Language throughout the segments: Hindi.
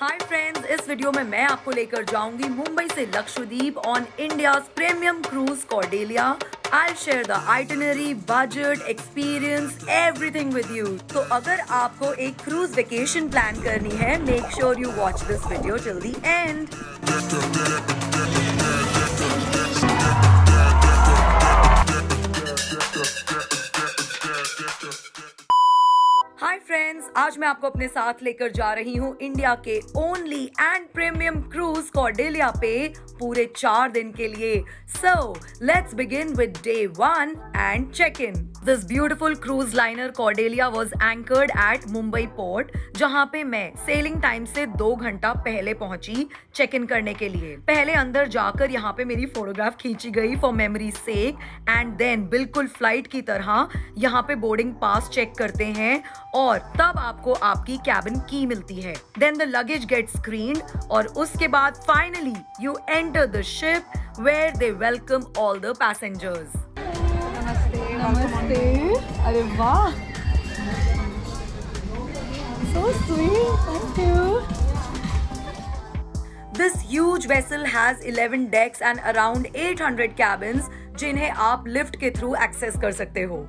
हाय फ्रेंड्स, इस वीडियो में मैं आपको लेकर जाऊंगी मुंबई से Lakshadweep on India's premium cruise Cordelia. I'll share the itinerary, budget, experience, everything with you. तो अगर आपको एक क्रूज वेकेशन प्लान करनी है, make sure you watch this video till the end. Hi friends, आज मैं आपको अपने साथ लेकर जा रही हूँ इंडिया के only and premium cruise Cordelia पे पूरे 4 दिन के लिए। So let's begin with day 1 and check-in. This beautiful cruise liner Cordelia was anchored at Mumbai port, जहाँ पे मैं सेलिंग टाइम से 2 घंटा पहले पहुंची check-in करने के लिए। पहले अंदर जाकर यहाँ पे मेरी फोटोग्राफ खींची गई for memory's sake, and then बिल्कुल फ्लाइट की तरह यहाँ पे बोर्डिंग पास चेक करते हैं और तब आपको आपकी कैबिन की मिलती है। Then the luggage gets screened और उसके बाद finally you enter the ship where they welcome all the passengers. Namaste. Namaste. अरे वाह, so sweet. Thank you. This huge vessel has 11 decks and around 800 cabins, जिन्हें आप लिफ्ट के थ्रू एक्सेस कर सकते हो।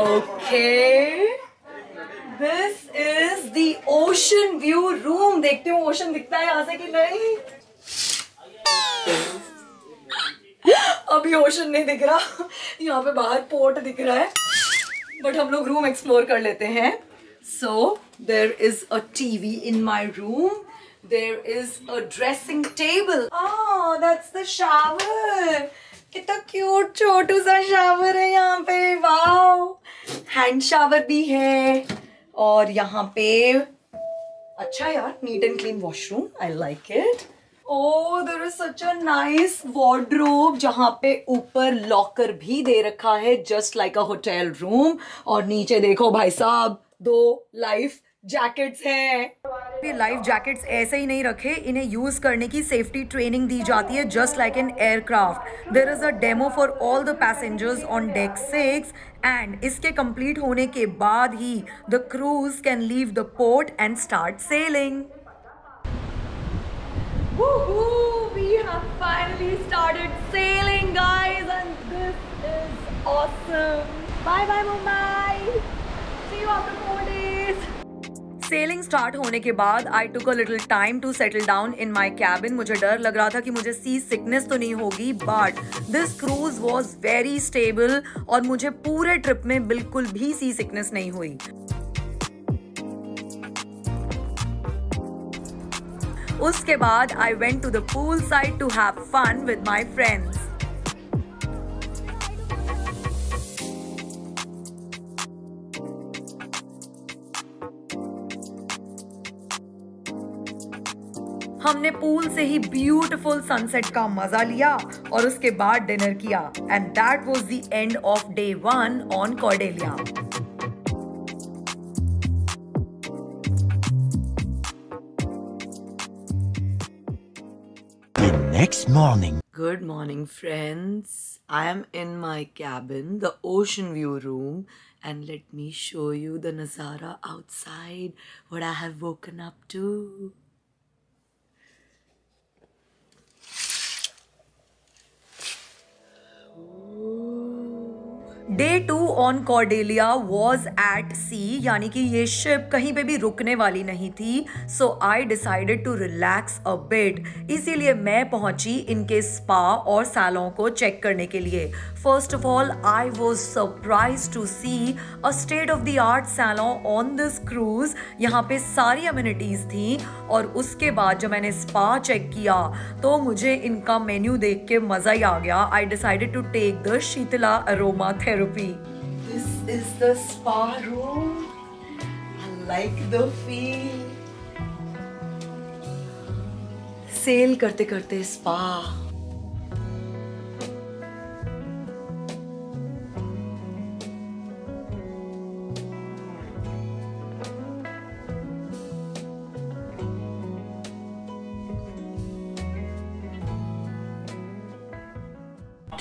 Okay. This is the ocean view room. देखते हो ओशन दिखता है यहाँ से कि नहीं? अभी ओशन नहीं दिख रहा, यहाँ पे बाहर पोर्ट दिख रहा है, बट हम लोग रूम एक्सप्लोर कर लेते हैं। So there is a TV in my room. There is a dressing table. Oh, that's the shower. कितना क्यूट छोटू सा शावर है यहाँ पे। वाओ, हैंड शावर भी है और यहाँ पे अच्छा यार, neat and clean washroom, I like it. Oh, there is such a nice wardrobe जहाँ पे ऊपर लॉकर भी दे रखा है, just like a hotel room. और नीचे देखो भाई साहब, 2 लाइफ जैकेट्स हैं। ये लाइफ जैकेट्स ऐसे ही नहीं रखे, इन्हें यूज करने की सेफ्टी ट्रेनिंग दी जाती है, just like an aircraft. There is a demo for all the passengers on deck 6 and इसके कंप्लीट होने के बाद ही the cruise can leave the port and start sailing. We have finally started sailing guys and this is awesome. Bye bye Mumbai, see you after 4 days। Sailing start होने के बाद I took a little time to settle down in my cabin. मुझे डर लग रहा था कि मुझे सी सिकनेस तो नहीं होगी, but this cruise was very stable और मुझे पूरे ट्रिप में बिल्कुल भी सी सिकनेस नहीं हुई। उसके बाद I went to the pool side to have fun with my friends. हमने पूल से ही ब्यूटीफुल सनसेट का मजा लिया और उसके बाद डिनर किया। And that was the end of day 1 on Cordelia. The next morning. Good morning, friends. I am in my cabin, the ocean view room, and let me show you the nazara outside, what I have woken up to. Day 2 on Cordelia was at sea, यानी कि ये शिप कहीं पे भी रुकने वाली नहीं थी। So I decided to relax a bit, इसीलिए मैं पहुंची इनके स्पा और सैलों को चेक करने के लिए। First of all I was surprise to see a state of the art salon on this cruise. यहाँ पे सारी अम्यूनिटीज थी। और उसके बाद जब मैंने स्पा चेक किया तो मुझे इनका मेन्यू देख के मज़ा ही आ गया। I decided to take the Sheetla aroma therapy. This is the spa room. I like the feel. Sail करते करते स्पा।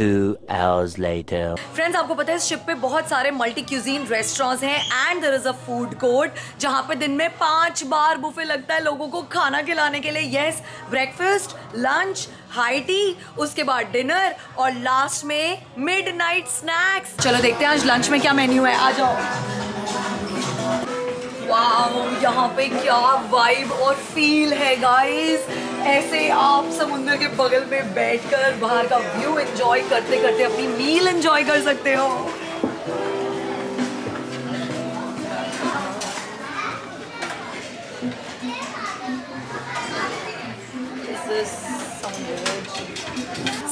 2 hours later. Friends, आपको पता है इस शिप पे बहुत सारे मल्टी क्यूजीन रेस्टोरेंट्स हैं and there is a food court जहाँ पे दिन में 5 बार बुफे लगता है लोगों को खाना खिलाने के लिए. Yes, breakfast, lunch, high tea, उसके बाद डिनर और लास्ट में मिडनाइट स्नैक्स. चलो देखते हैं आज लंच में क्या मेन्यू है, आ जाओ. वाओ, यहाँ पे क्या वाइब और फील है गाइस. ऐसे आप समुंदर के बगल में बैठकर बाहर का व्यू एंजॉय करते करते अपनी मील एंजॉय कर सकते हो.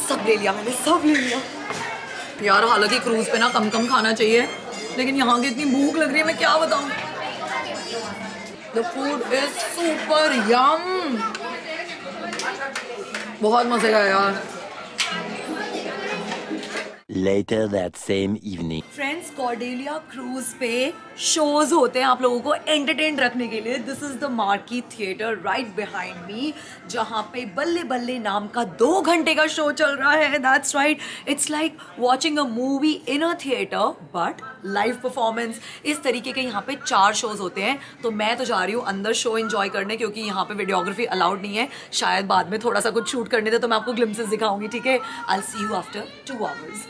सब ले लिया मैंने, सब ले लिया यार. हालांकि क्रूज पे ना कम कम खाना चाहिए, लेकिन यहाँ की इतनी भूख लग रही है मैं क्या बताऊँ. The food is super yum, बहुत मजे का यार. Later that same evening. Friends, Cordelia Cruise पे shows होते हैं आप लोगों को entertained रखने के लिए. This is the marquee theater right behind me, जहाँ पे बल्ले बल्ले नाम का 2 घंटे का शो चल रहा है. That's right, it's like watching a movie in a theater but live performance. इस तरीके के यहाँ पे 4 शोज होते हैं. तो मैं तो जा रही हूँ अंदर शो एंजॉय करने, क्योंकि यहाँ पे वीडियोग्राफी अलाउड नहीं है. शायद बाद में थोड़ा सा कुछ शूट करने दे तो मैं आपको ग्लिम्सेस दिखाऊंगी, ठीक है. I'll see you after 2 hours.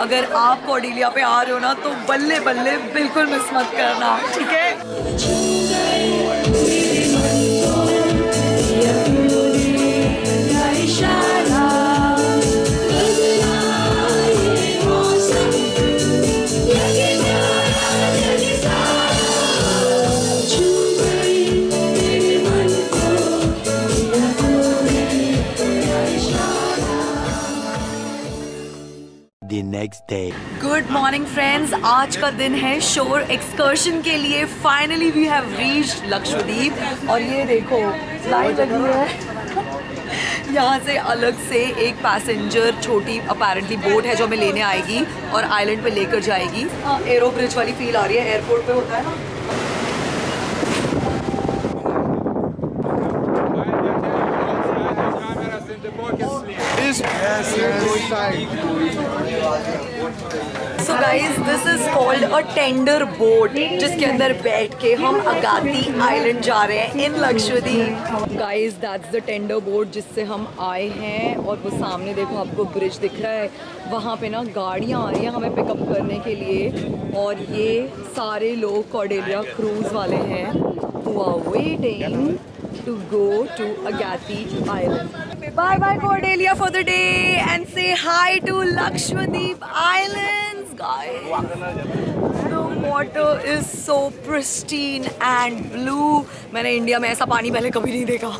अगर आप कॉर्डेलिया पे आ रहे हो ना तो बल्ले बल्ले बिल्कुल मिस मत करना, ठीक है. गुड मॉर्निंग फ्रेंड्स, आज का दिन है शोर एक्सकर्शन के लिए. Finally we have reached Lakshadweep और ये देखो लाइट लगी है. यहाँ से अलग से एक पैसेंजर छोटी अपेरेंटली बोट है जो हमें लेने आएगी और आइलैंड पे लेकर जाएगी. एरो ब्रिज वाली फील आ रही है, एयरपोर्ट पे होता है ना. So guys, this is called a tender boat, जिसके अंदर बैठ के हम अगाती आइलैंड जा रहे हैं in Lakshadweep. Guys, that's the tender boat जिससे हम आए हैं. और वो सामने देखो आपको ब्रिज दिख रहा है, वहाँ पे ना गाड़ियाँ आ रही हैं हमें पिकअप करने के लिए. और ये सारे लोग कॉर्डेलिया क्रूज वाले हैं who are waiting to go to Agatti Island. Bye bye Cordelia for the day and say hi to Lakshadweep Islands, guys. The water is so pristine and blue. मैंने इंडिया में ऐसा पानी पहले कभी नहीं देखा.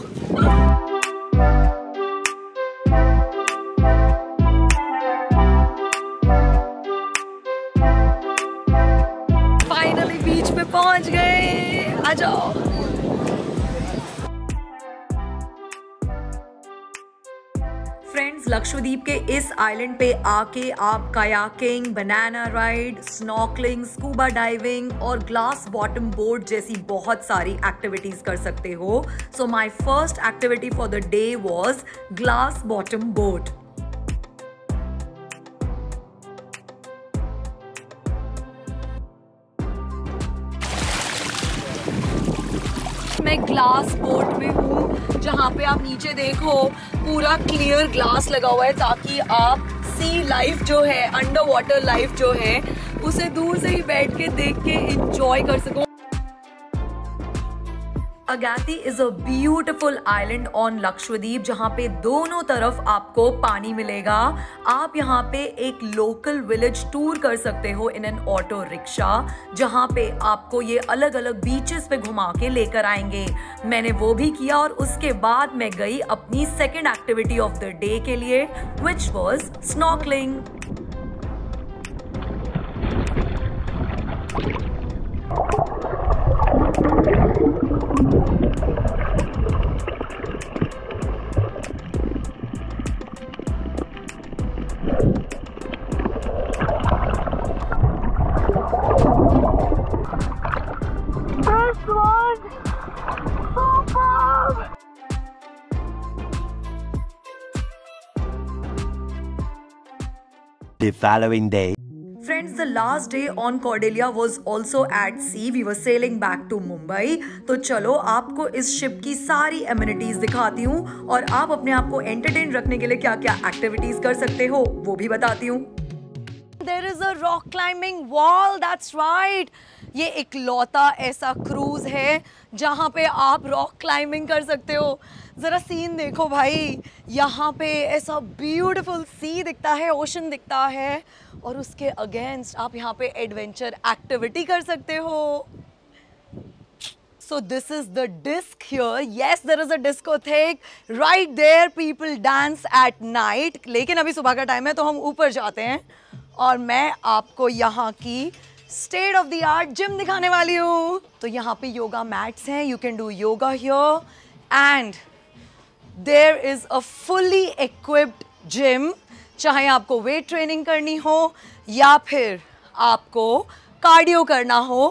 Finally बीच पे पहुंच गए, आ जाओ. फ्रेंड्स, लक्षद्वीप के इस आइलैंड पे आके आप kayaking, banana ride, snorkelling, scuba diving और ग्लास बॉटम बोट जैसी बहुत सारी एक्टिविटीज़ कर सकते हो. So my first activity for the day was glass bottom boat. मैं ग्लास बोट में हूँ जहाँ पे आप नीचे देखो पूरा क्लियर ग्लास लगा हुआ है ताकि आप सी लाइफ जो है, अंडर वाटर लाइफ जो है, उसे दूर से ही बैठ के देख के एंजॉय कर सको. Agatti is a beautiful island on Lakshadweep जहाँ पे दोनों तरफ आपको पानी मिलेगा. आप यहाँ पे एक लोकल विलेज टूर कर सकते हो इन एन ऑटो रिक्शा, जहाँ पे आपको ये अलग अलग बीचेस पे घुमा के लेकर आएंगे. मैंने वो भी किया और उसके बाद मैं गई अपनी second activity of the day के लिए, which was snorkelling. the following day. Friends, the last day on Cordelia was also at sea. We were sailing back to Mumbai. तो चलो आपको इस शिप की सारी amenities दिखाती हूँ और आप अपने आप को entertain रखने के लिए क्या क्या activities कर सकते हो वो भी बताती हूँ. There is a rock climbing wall. That's right. ये एक लौता ऐसा क्रूज है जहाँ पे आप रॉक क्लाइंबिंग कर सकते हो. ज़रा सीन देखो भाई, यहाँ पे ऐसा ब्यूटीफुल सी दिखता है, ओशन दिखता है और उसके अगेंस्ट आप यहाँ पे एडवेंचर एक्टिविटी कर सकते हो. So this is the disc here. Yes, there is a discotheque right there. People dance at night. लेकिन अभी सुबह का टाइम है तो हम ऊपर जाते हैं और मैं आपको यहाँ की state of the art gym दिखाने वाली हूँ. तो यहाँ पे योगा मैट्स हैं, you can do yoga here and there is a fully equipped gym. चाहे आपको वेट ट्रेनिंग करनी हो या फिर आपको कार्डियो करना हो,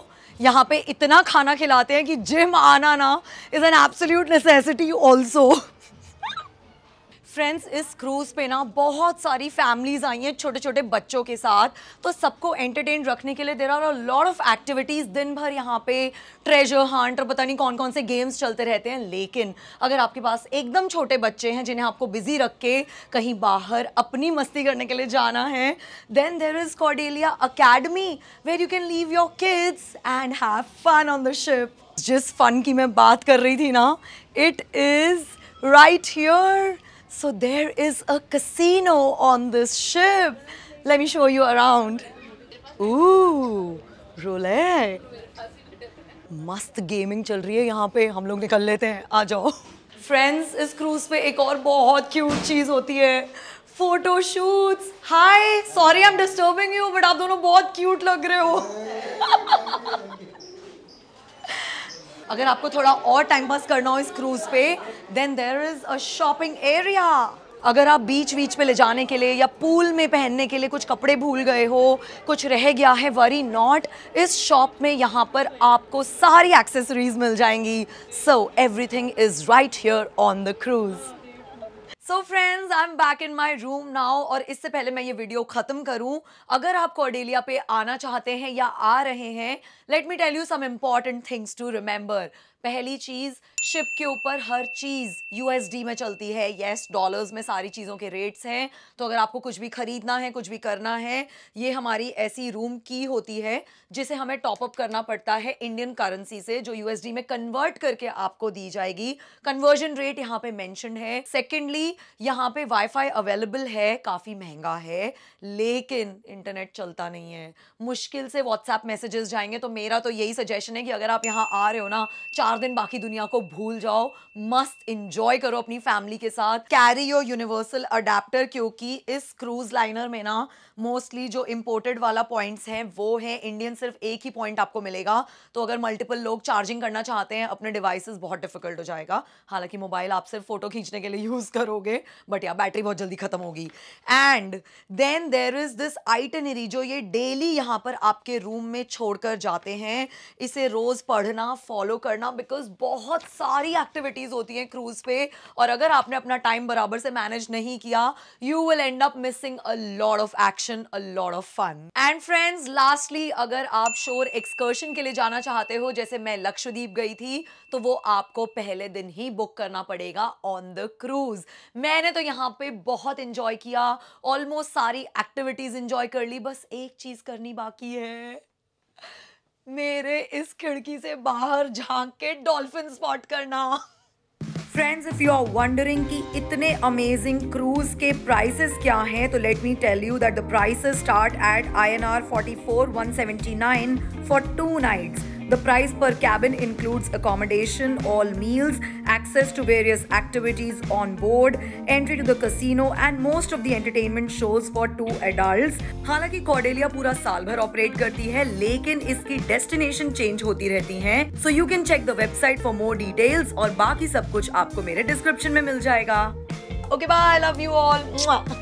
यहाँ पे इतना खाना खिलाते हैं कि जिम आना ना is an absolute necessity also. Friends, इस क्रूज़ पे ना बहुत सारी फैमिलीज़ आई हैं छोटे छोटे बच्चों के साथ, तो सबको एंटरटेन रखने के लिए there are a lot of activities. दिन भर यहाँ पे ट्रेजर हंट और पता नहीं कौन कौन से गेम्स चलते रहते हैं. लेकिन अगर आपके पास एकदम छोटे बच्चे हैं जिन्हें आपको बिजी रख के कहीं बाहर अपनी मस्ती करने के लिए जाना है, then there is Cordelia academy where you can leave your kids and have fun on the ship. जिस फन की मैं बात कर रही थी ना, it is right here. So there is a casino on this ship. Let me show you around. Ooh, roulette. मस्त गेमिंग चल रही है यहाँ पे, हम लोग निकल लेते हैं, आ जाओ. Friends, इस क्रूज पे एक और बहुत क्यूट चीज़ होती है, photo shoots. Hi, sorry I am disturbing you but आप दोनों बहुत क्यूट लग रहे हो. अगर आपको थोड़ा और टाइम पास करना हो इस क्रूज पे, then there is a shopping area. अगर आप बीच बीच पे ले जाने के लिए या पूल में पहनने के लिए कुछ कपड़े भूल गए हो, कुछ रह गया है, वरी नॉट. इस शॉप में यहाँ पर आपको सारी एक्सेसरीज मिल जाएंगी. So everything is right here on the cruise. So friends, I am back in my room now. और इससे पहले मैं ये वीडियो ख़त्म करूं, अगर आप कॉर्डेलिया पे आना चाहते हैं या आ रहे हैं, let me tell you some important things to remember. पहली चीज़, शिप के ऊपर हर चीज़ USD में चलती है. येस, डॉलर्स में सारी चीज़ों के रेट्स हैं. तो अगर आपको कुछ भी ख़रीदना है, कुछ भी करना है, ये हमारी ऐसी रूम की होती है जिसे हमें टॉपअप करना पड़ता है इंडियन करेंसी से, जो USD में कन्वर्ट करके आपको दी जाएगी. कन्वर्जन रेट यहाँ पे मैंशन है. सेकेंडली, यहाँ पे Wi-Fi अवेलेबल है, काफ़ी महंगा है लेकिन इंटरनेट चलता नहीं है. मुश्किल से WhatsApp मैसेजेस जाएंगे. तो मेरा तो यही सजेशन है कि अगर आप यहाँ आ रहे हो ना, 4 दिन बाकी दुनिया को भूल जाओ, मस्त इंजॉय करो अपनी फैमिली के साथ. कैरी योर यूनिवर्सल अडेप्टर, क्योंकि इस क्रूज लाइनर में ना मोस्टली जो इंपोर्टेड वाला पॉइंट्स हैं वो है, इंडियन सिर्फ एक ही पॉइंट आपको मिलेगा. तो अगर मल्टीपल लोग चार्जिंग करना चाहते हैं अपने डिवाइसेस, बहुत डिफिकल्ट हो जाएगा. हालांकि मोबाइल आप सिर्फ फोटो खींचने के लिए यूज़ करोगे, बट या बैटरी बहुत जल्दी खत्म होगी. And then there is this itinerary, जो ये डेली यहाँ पर आपके रूम में छोड़कर जाते हैं. इसे रोज पढ़ना, फॉलो करना, बिकॉज बहुत सारी एक्टिविटीज़ होती हैं क्रूज़ पे. और अगर आपने अपना टाइम बराबर से मैनेज नहीं किया, you will end up missing a lot of action, a lot of fun. And friends, lastly, अगर आप शोर एक्सकर्शन के लिए जाना चाहते हो, जैसे मैं लक्षद्वीप गई थी, तो वो आपको पहले दिन ही बुक करना पड़ेगा ऑन द क्रूज. मैंने तो यहाँ पे बहुत इंजॉय किया, ऑलमोस्ट सारी एक्टिविटीज़ इंजॉय कर ली. बस एक चीज़ करनी बाकी है, मेरे इस खिड़की से बाहर झांक के डॉल्फिन स्पॉट करना. Friends, if you are wondering कि इतने अमेजिंग क्रूज के प्राइसेस क्या हैं, तो let me tell you that the prices start at INR 44,179 for 2 nights. The price per cabin includes accommodation, all meals, access to various activities on board, entry to the casino and most of the entertainment shows for 2 adults. हालांकि कॉर्डेलिया पूरा साल भर ऑपरेट करती है, लेकिन इसकी डेस्टिनेशन चेंज होती रहती हैं. So you can check the website for more details और बाकी सब कुछ आपको मेरे डिस्क्रिप्शन में मिल जाएगा. Okay, bye. I love you all.